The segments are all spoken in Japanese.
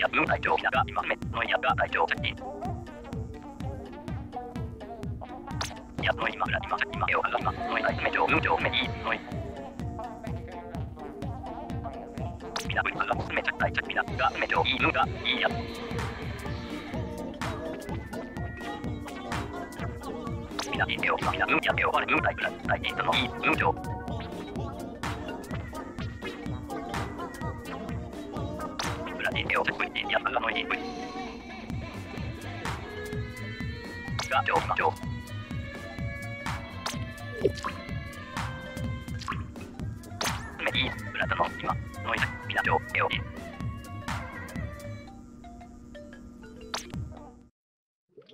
や分解長期だが今目のやが体調チェックやの今裏今絵を描きますのいない目上無常目いいのいみなぶりがめちゃくちゃみなが目上いいのがいいやみなに絵を描きなむや絵を割るむたいくら大事のいい無常裏に絵を描きやむがのいいが上が上メリーブラザの今ノイズミナジョーエオリブ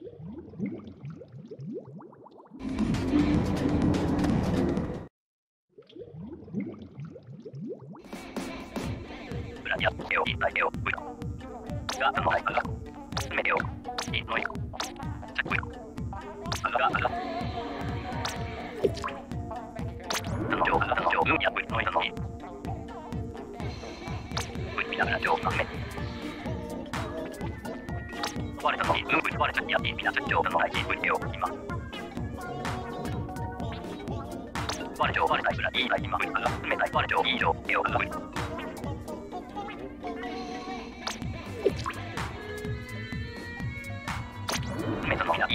ラジャーエオリ大エオウイガーのハイパーがメデオイノイズチャックイアガガガやぶりのいのに。ぶりながら上手な目。壊れたのに、うんぶり壊れたやつ、みなさん上手の配置ぶり手を今。割れ上割れたいぐらい、いいな今、ぶりから冷たい割れ上、いい上、手をかぶり。冷たのひら、い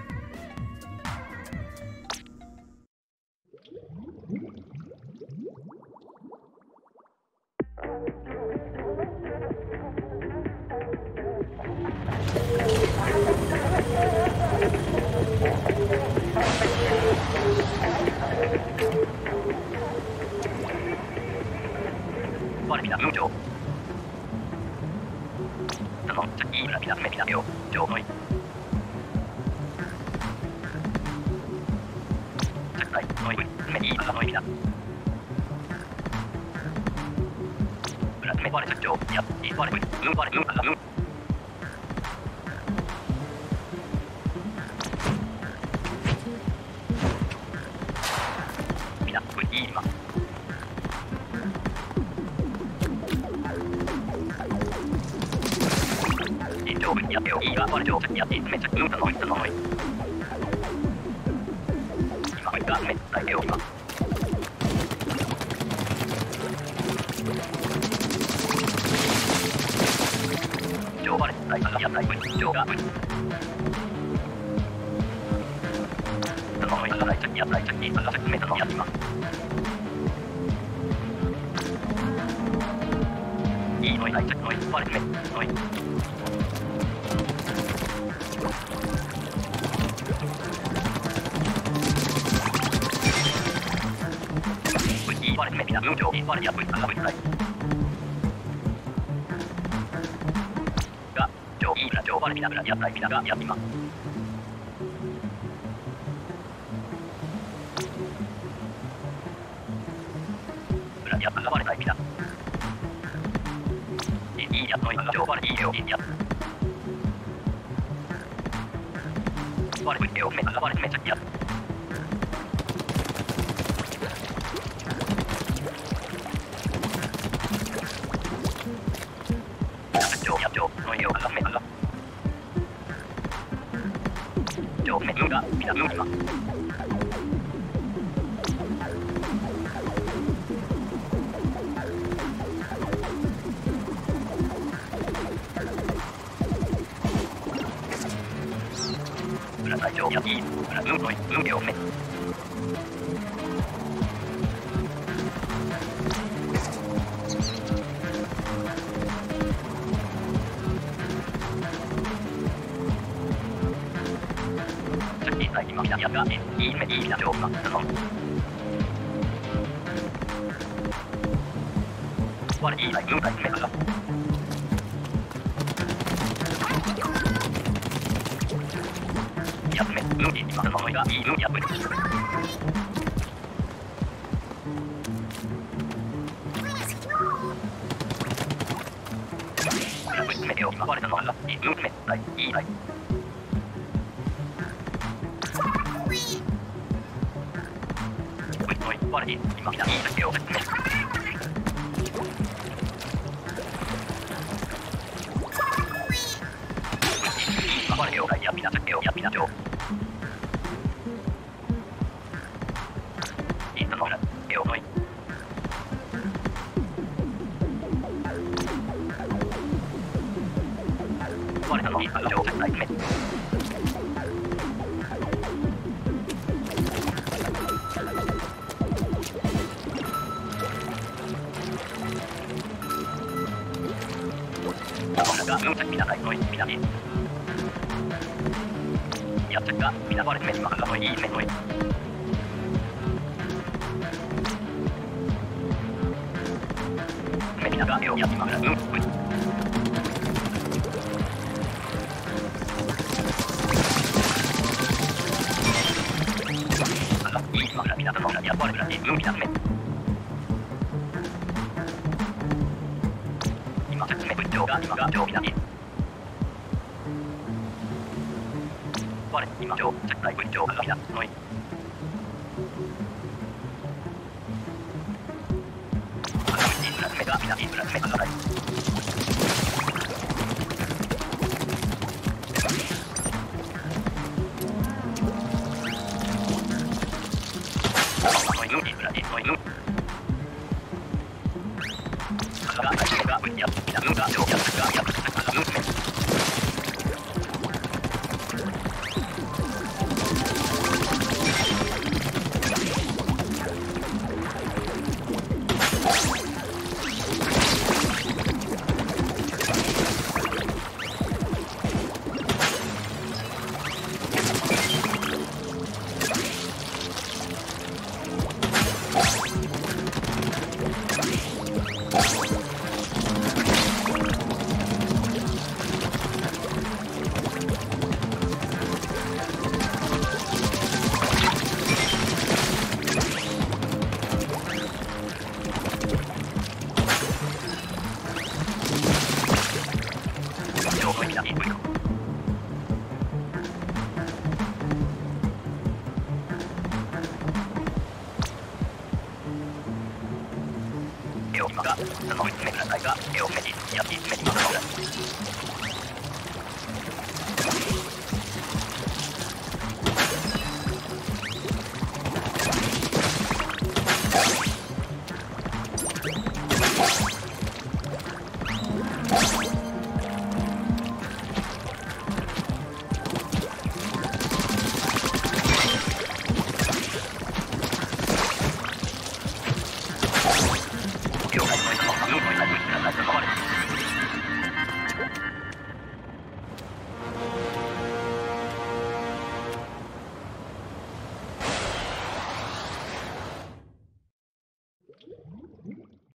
我みな無常そのちゃいいなみなめみなよ上のい着台のいぶ目に赤のいみな裏目割れ着上やい割れぶぬ割れぬ赤ぬみなぶいいまやってよいいわ、我上手にやってめちゃくちゃ楽しいのに今がめっちゃいいよ今上バレたいからやったいぶり上がぶりそのいからいちゃきやったいちゃき探せめたのやりますいいのいないちゃきのいバレめっちゃいい無常にバリアブイハブイタイが上位裏上バレミナブラやったいみながやります裏にあったがバレたいみないいやつのいが上バレいいよいいやつバレブイエオメタがバレめちゃきやつうんが裏大丈夫やいい裏うんのいうん行目やがいいめいいな上手なの我いいない分解めがやめ無理今の思いがいいのやぶりめでを奪われたのがいいのめったいいない絵を決めてくださいが絵を決めてやって決めてください。